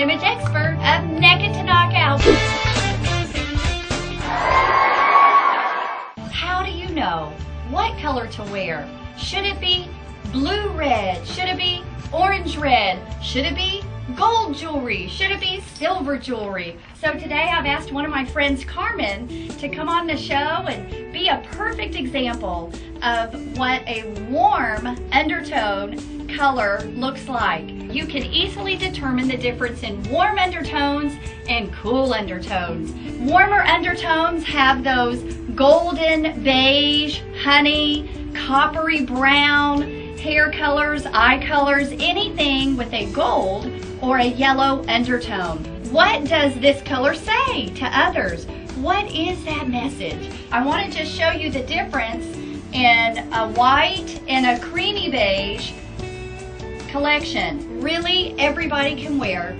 image expert of Naked to Knockout. How do you know what color to wear? Should it be blue-red? Should it be orange-red? Should it be gold jewelry? Should it be silver jewelry? So today I've asked one of my friends, Carmen, to come on the show and be a perfect example of what a warm undertone color looks like. You can easily determine the difference in warm undertones and cool undertones. Warmer undertones have those golden, beige, honey, coppery brown, hair colors, eye colors, anything with a gold or a yellow undertone. What does this color say to others? What is that message? I want to just show you the difference in a white and a creamy beige collection. Really, everybody can wear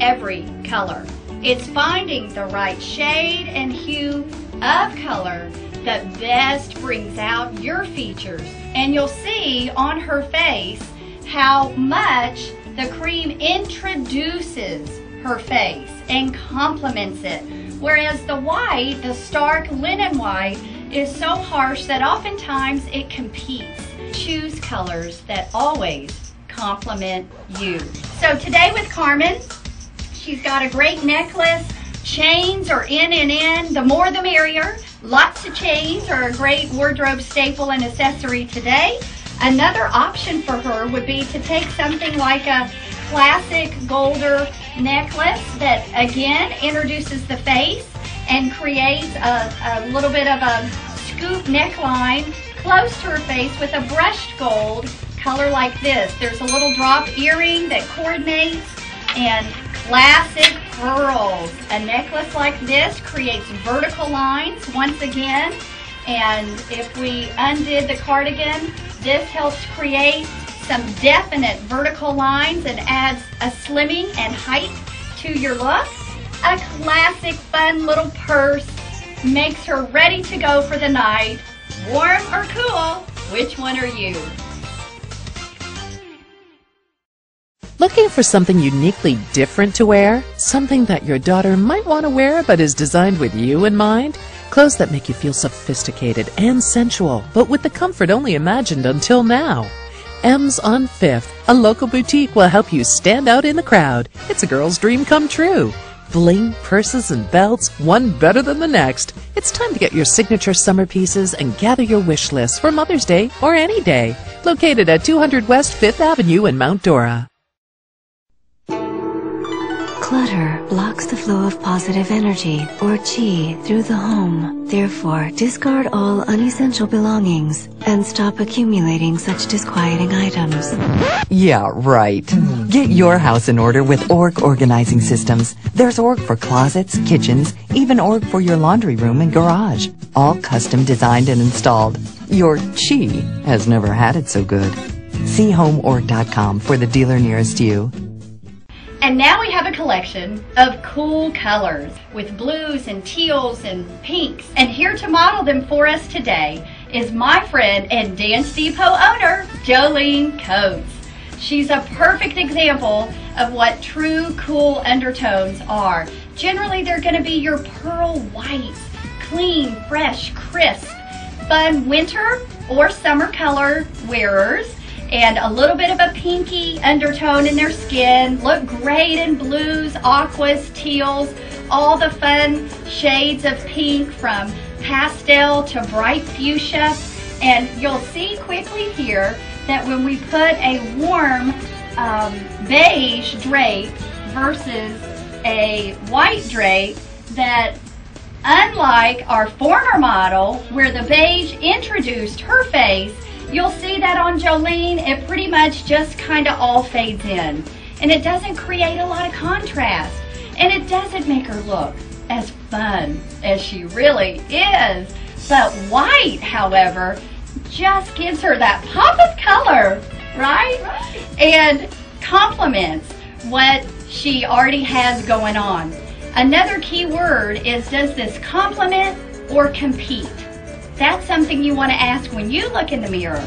every color. It's finding the right shade and hue of color that best brings out your features. And you'll see on her face how much the cream introduces her face and complements it. Whereas the white, the stark linen white, is so harsh that oftentimes it competes. Choose colors that always complement you. So today with Carmen, she's got a great necklace. Chains are in and in. The more the merrier. Lots of chains are a great wardrobe staple and accessory today. Another option for her would be to take something like a classic golder necklace that again introduces the face and creates a little bit of a scoop neckline close to her face with a brushed gold color like this. There's a little drop earring that coordinates, and classic pearls. A necklace like this creates vertical lines once again, and if we undid the cardigan, this helps create some definite vertical lines and adds a slimming and height to your look. A classic fun little purse makes her ready to go for the night. Warm or cool, which one are you? Looking for something uniquely different to wear? Something that your daughter might want to wear but is designed with you in mind? Clothes that make you feel sophisticated and sensual, but with the comfort only imagined until now. M's on Fifth, a local boutique, will help you stand out in the crowd. It's a girl's dream come true. Bling, purses, and belts, one better than the next. It's time to get your signature summer pieces and gather your wish list for Mother's Day or any day. Located at 200 West 5th Avenue in Mount Dora. Clutter blocks the flow of positive energy, or chi, through the home. Therefore, discard all unessential belongings and stop accumulating such disquieting items. Yeah, right. Get your house in order with ORC Organizing Systems. There's ORC for closets, kitchens, even ORC for your laundry room and garage. All custom designed and installed. Your chi has never had it so good. See homeorg.com for the dealer nearest you. And now we have a collection of cool colors with blues and teals and pinks. And here to model them for us today is my friend and Dance Depot owner, Jolene Coates. She's a perfect example of what true cool undertones are. Generally, they're going to be your pearl whites, clean, fresh, crisp, fun winter or summer color wearers. And a little bit of a pinky undertone in their skin. Look great in blues, aquas, teals, all the fun shades of pink from pastel to bright fuchsia. And you'll see quickly here that when we put a warm beige drape versus a white drape, that unlike our former model where the beige introduced her face, you'll see that on Jolene, it pretty much just kind of all fades in. And it doesn't create a lot of contrast. And it doesn't make her look as fun as she really is. But white, however, just gives her that pop of color, right? And complements what she already has going on. Another key word is, does this complement or compete? That's something you want to ask when you look in the mirror.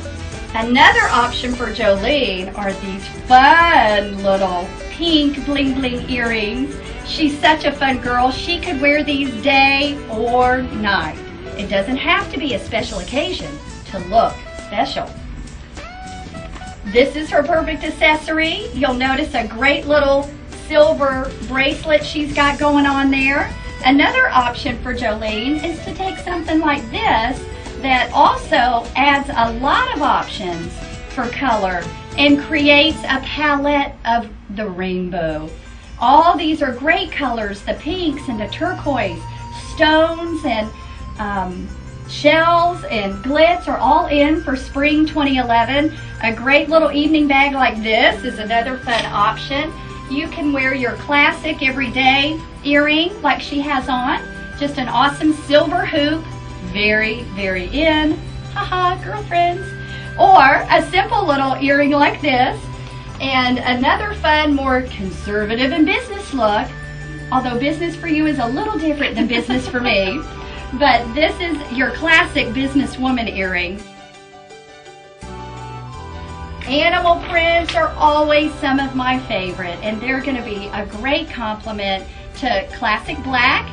Another option for Jolene are these fun little pink bling bling earrings. She's such a fun girl. She could wear these day or night. It doesn't have to be a special occasion to look special. This is her perfect accessory. You'll notice a great little silver bracelet she's got going on there. Another option for Jolene is to take something like this that also adds a lot of options for color and creates a palette of the rainbow. All these are great colors, the pinks and the turquoise, stones and shells and glitz are all in for spring 2011. A great little evening bag like this is another fun option. You can wear your classic everyday earring like she has on. Just an awesome silver hoop. Very, very in. Haha, girlfriends. Or a simple little earring like this. And another fun, more conservative and business look. Although business for you is a little different than business for me. But this is your classic businesswoman earring. Animal prints are always some of my favorite, and they're going to be a great complement to classic black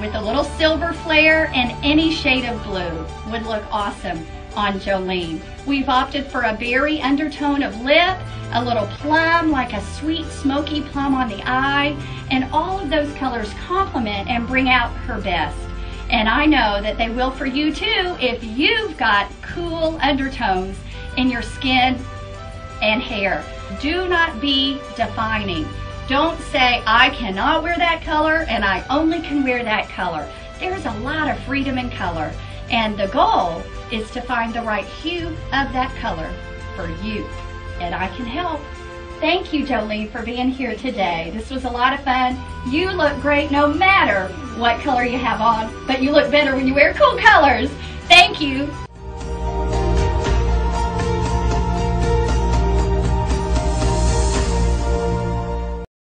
with a little silver flare, and any shade of blue would look awesome on Jolene. We've opted for a berry undertone of lip, a little plum, like a sweet smoky plum on the eye, and all of those colors complement and bring out her best. And I know that they will for you too if you've got cool undertones in your skin and hair. Do not be defining. Don't say, I cannot wear that color and I only can wear that color. There's a lot of freedom in color, and the goal is to find the right hue of that color for you, and I can help. Thank you, Jolene, for being here today. This was a lot of fun. You look great no matter what color you have on, but you look better when you wear cool colors. Thank you.